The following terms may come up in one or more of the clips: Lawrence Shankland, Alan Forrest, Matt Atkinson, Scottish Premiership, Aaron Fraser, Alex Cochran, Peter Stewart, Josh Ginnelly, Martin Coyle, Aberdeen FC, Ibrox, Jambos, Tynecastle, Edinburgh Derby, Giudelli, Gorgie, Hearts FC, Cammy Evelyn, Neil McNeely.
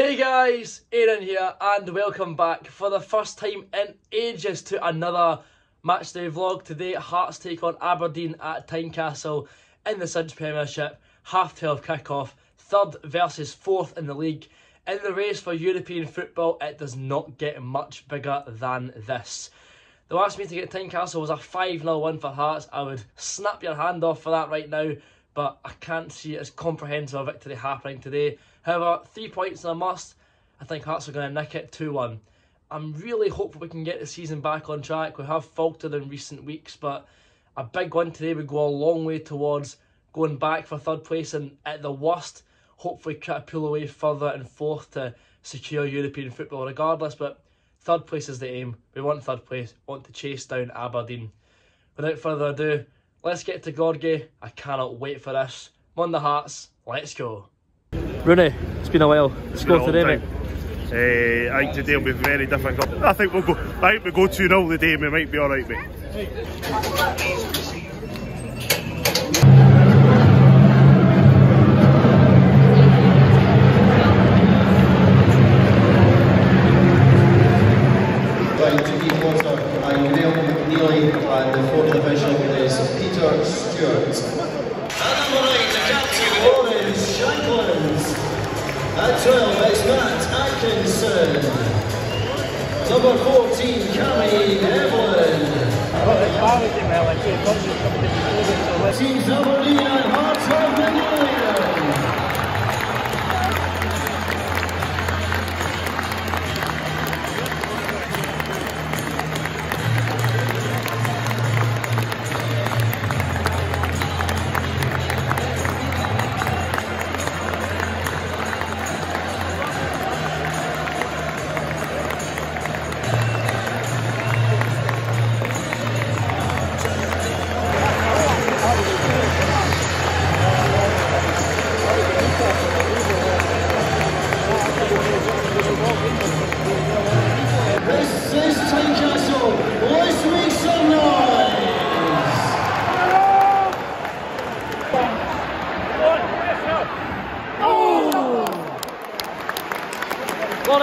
Hey guys, Aaron here and welcome back for the first time in ages to another matchday vlog. Today Hearts take on Aberdeen at Tynecastle in the Scottish Premiership, 12:30 kick-off, 3rd versus 4th in the league. In the race for European football, it does not get much bigger than this. The last meeting at Tynecastle was a 5-0 win for Hearts. I would snap your hand off for that right now, but I can't see it as comprehensive a victory happening today. However, 3 points are a must. I think Hearts are going to nick it 2-1. I'm really hopeful we can get the season back on track. We have faltered in recent weeks, but a big win today would go a long way towards going back for third place and, at the worst, hopefully try to pull away further and forth to secure European football regardless. But third place is the aim. We want third place. We want to chase down Aberdeen. Without further ado, let's get to Gorgie. I cannot wait for this. Won the Hearts. Let's go. Rooney, it's been a while. Score today, mate. I think today will be very difficult. I think we'll go. I think we go 2-0 today and we might be all right, mate. Going to be quarter. I'm Neil McNeely and the 4th division is Peter Stewart. Lawrence Shankland. At 12 is Matt Atkinson. Number 14, Cammy Evelyn. Teams Aberdeen and Hearts are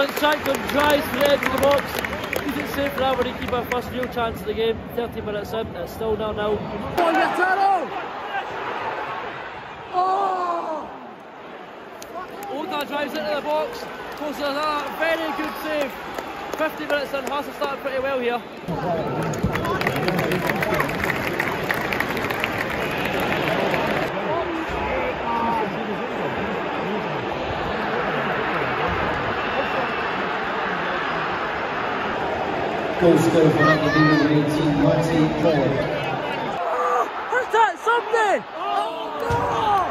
Shankland drives to the edge of the box. He didn't save for that when he keep our first real chance of the game. 30 minutes in, it's still 0-0. Oda drives into the box. Closer to that, very good save. 50 minutes in, Hearts have started pretty well here. Goal scorer for Aberdeen, number 18, Martin Coyle. What's that? Something! Oh no!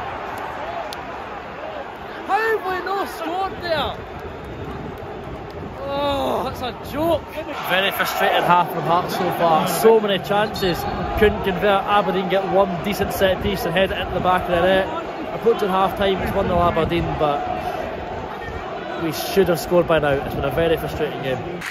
How have we not scored there? Oh, that's a joke. Very frustrated half from Hearts so far. So many chances. Couldn't convert. Aberdeen get one decent set piece and head it into the back of the net. Approaching half time, it's 1-0 Aberdeen, but we should have scored by now. It's been a very frustrating game.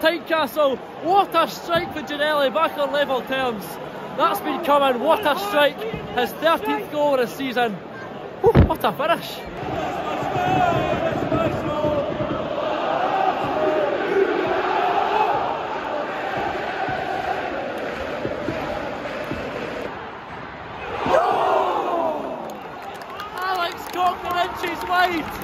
Tynecastle, what a strike for Giudelli, back on level terms. That's been coming, what a strike. His 13th goal of the season. Ooh, what a finish. Alex Cochran inches wide.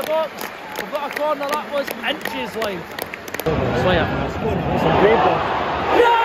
the box. We've got a corner that was inches wide. Slayer. It's a great ball. Yeah!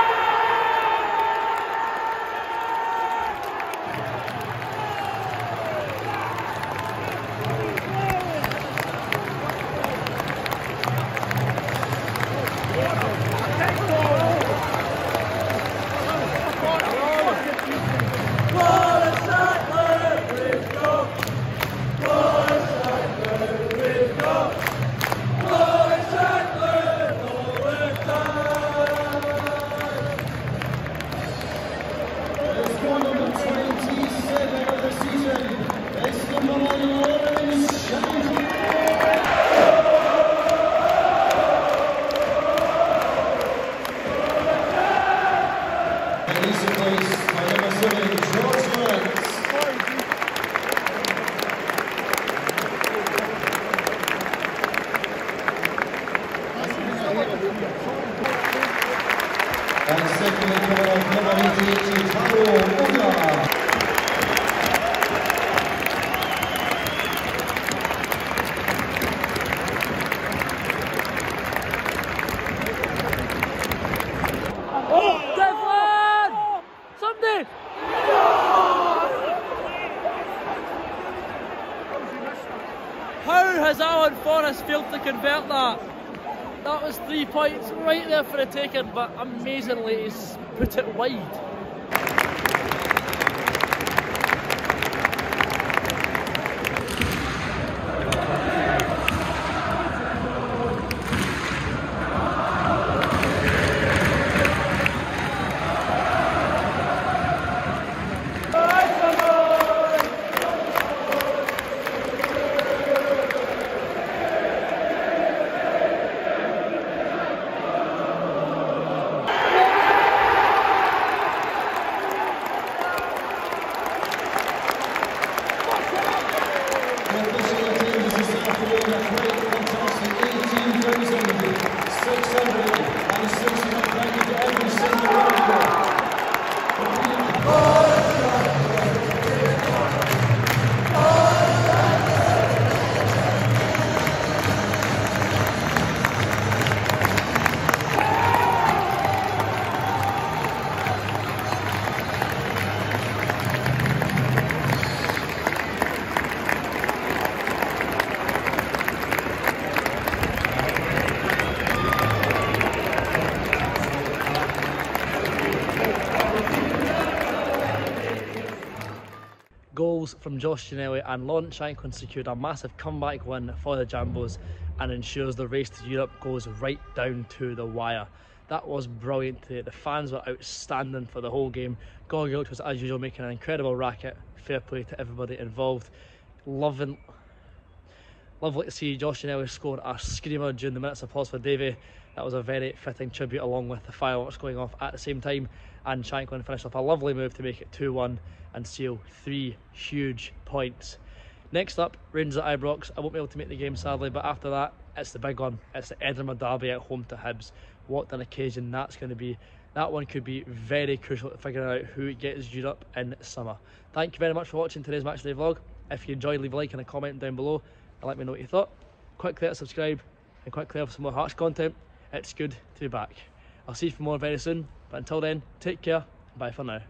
Alan Forrest failed to convert that. That was 3 points right there for the taking, but amazingly he's put it wide. Goals from Josh Ginnelly and Lawrence Shankland secured a massive comeback win for the Jambos and ensures the race to Europe goes right down to the wire. That was brilliant today. The fans were outstanding for the whole game. Gorgie was, as usual, making an incredible racket. Fair play to everybody involved. Lovely to see Josh Ginnelly score a screamer during the minutes of applause for Davey. That was a very fitting tribute along with the fireworks going off at the same time, and Shankland finished off a lovely move to make it 2-1 and seal 3 huge points. Next up, Rangers at Ibrox. I won't be able to make the game sadly, but after that it's the big one. It's the Edinburgh Derby at home to Hibs. What an occasion that's going to be. That one could be very crucial to figuring out who gets Europe in summer. Thank you very much for watching today's Matchday vlog. If you enjoyed, leave a like and a comment down below and let me know what you thought. Click there to subscribe and click there for some more Hearts content. It's good to be back. I'll see you for more very soon, but until then, take care, bye for now.